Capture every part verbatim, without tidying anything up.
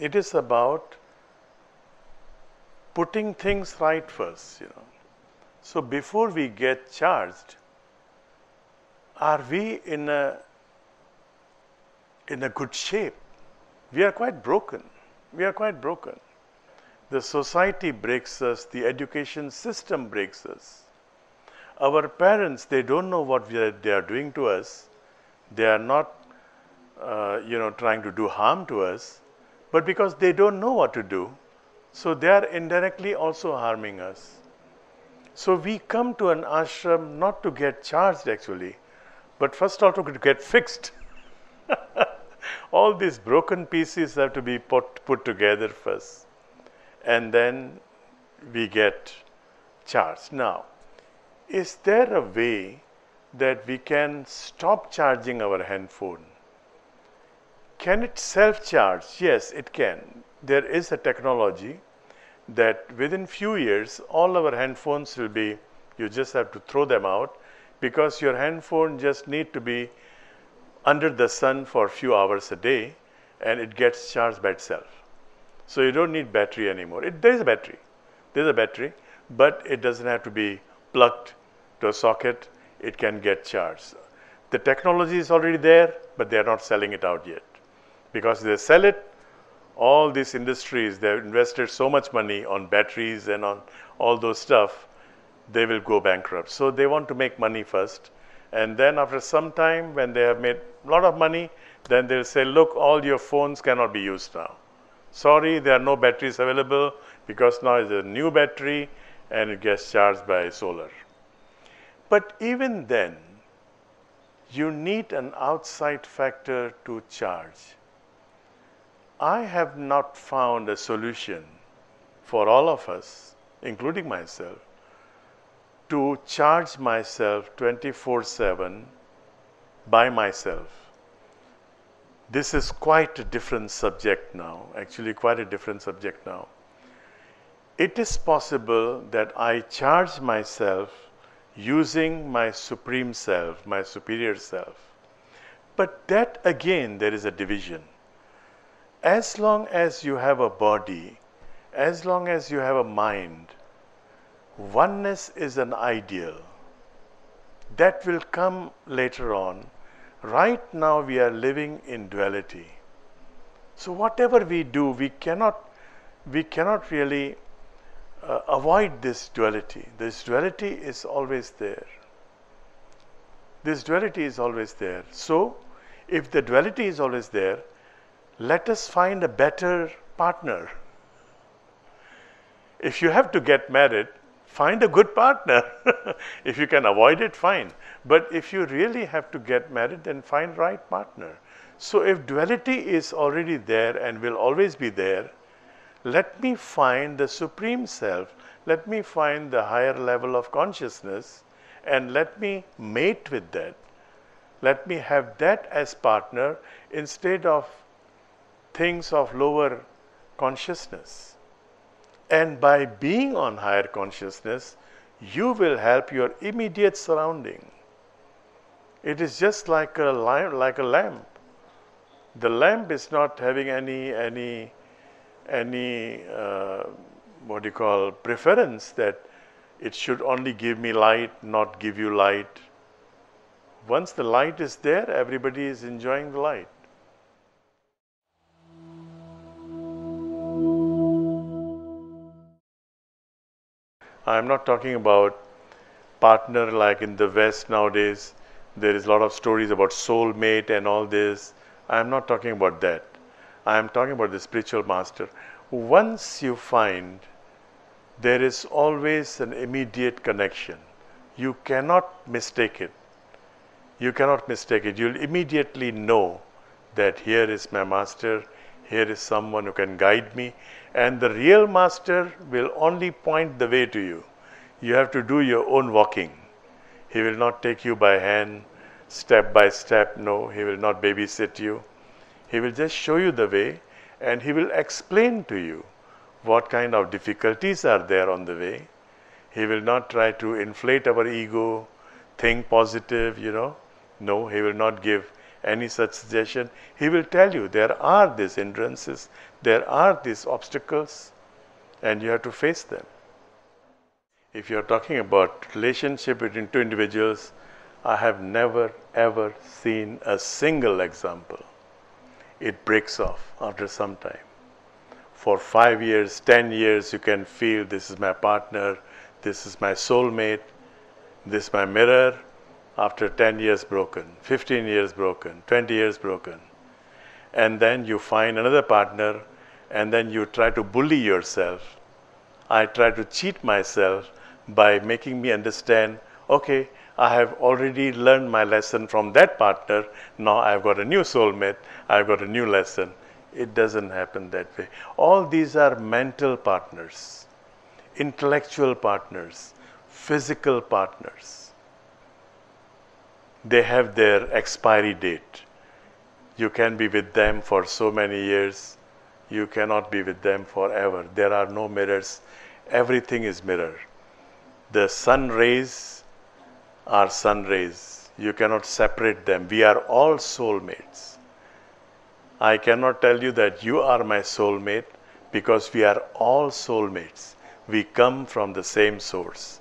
It is about putting things right first, you know. So before we get charged, are we in a in a good shape? We are quite broken. We are quite broken. The society breaks us. The education system breaks us. Our parents, they don't know what we are, they are doing to us. They are not, uh, you know, trying to do harm to us, but because they don't know what to do, so they are indirectly also harming us. So we come to an ashram not to get charged actually, but first of all to get fixed. All these broken pieces have to be put, put together first, and then we get charged. Now, is there a way that we can stop charging our handphone? Can it self-charge? Yes, it can. There is a technology that within few years all our handphones will be, you just have to throw them out, because your handphone just need to be under the sun for a few hours a day and it gets charged by itself. So you don't need battery anymore. It, there is a battery, there is a battery, but it doesn't have to be plugged to a socket. It can get charged. The technology is already there, but they are not selling it out yet, because they sell it. All these industries, they have invested so much money on batteries and on all those stuff, they will go bankrupt. So they want to make money first, and then after some time when they have made a lot of money, then they'll say, look, all your phones cannot be used now. Sorry, there are no batteries available, because now is a new battery and it gets charged by solar. But even then, you need an outside factor to charge. I have not found a solution for all of us, including myself, to charge myself twenty-four seven by myself. This is quite a different subject now, actually quite a different subject now. It is possible that I charge myself using my supreme self, my superior self. But that again, there is a division. As long as you have a body, as long as you have a mind, oneness is an ideal. That will come later on. Right now we are living in duality. So whatever we do, we cannot, we cannot really Uh, avoid this duality. This duality is always there. This duality is always there. So, if the duality is always there, let us find a better partner. If you have to get married, find a good partner. If you can avoid it, fine. But if you really have to get married, then find right partner. So, if duality is already there and will always be there, let me find the Supreme Self, let me find the higher level of consciousness, and let me mate with that. Let me have that as partner instead of things of lower consciousness. And by being on higher consciousness, you will help your immediate surrounding. It is just like a, like a lamp. The lamp is not having any, any any, uh, what do you call, preference that it should only give me light, not give you light. Once the light is there, everybody is enjoying the light. I'm not talking about partner like in the West nowadays. There is a lot of stories about soulmate and all this. I'm not talking about that. I am talking about the spiritual master. Once you find, there is always an immediate connection. You cannot mistake it. You cannot mistake it. You'll immediately know that here is my master, here is someone who can guide me, and the real master will only point the way to you. You have to do your own walking. He will not take you by hand, step by step. No, he will not babysit you. He will just show you the way, and he will explain to you what kind of difficulties are there on the way. He will not try to inflate our ego, think positive, you know. No, he will not give any such suggestion, he will tell you there are these hindrances, there are these obstacles, and you have to face them. If you are talking about relationship between two individuals, I have never ever seen a single example. It breaks off after some time. For five years, ten years, you can feel this is my partner, this is my soulmate, this is my mirror. After ten years broken, fifteen years broken, twenty years broken. And then you find another partner and then you try to bully yourself. I try to cheat myself by making me understand, okay, I have already learned my lesson from that partner. Now I've got a new soulmate. I've got a new lesson. It doesn't happen that way. All these are mental partners, intellectual partners, physical partners. They have their expiry date. You can be with them for so many years. You cannot be with them forever. There are no mirrors. Everything is mirror. The sun rays are sun rays. You cannot separate them. We are all soulmates. I cannot tell you that you are my soulmate because we are all soulmates. We come from the same source.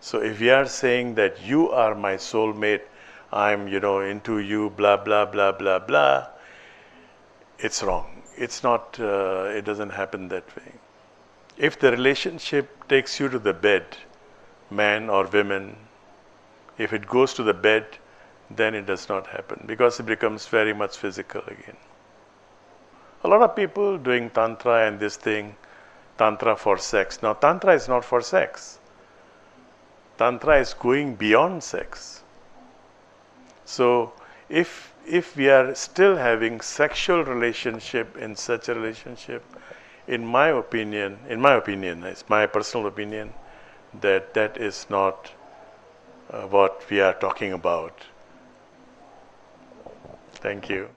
So if we are saying that you are my soulmate, I'm, you know, into you, blah, blah, blah, blah, blah. It's wrong. It's not, uh, it doesn't happen that way. If the relationship takes you to the bed, man or women, if it goes to the bed, then it does not happen because it becomes very much physical again. A lot of people doing Tantra and this thing, Tantra for sex. Now, Tantra is not for sex. Tantra is going beyond sex. So, if, if we are still having sexual relationship in such a relationship, in my opinion, in my opinion, it's my personal opinion, that that is not uh, what we are talking about. Thank you.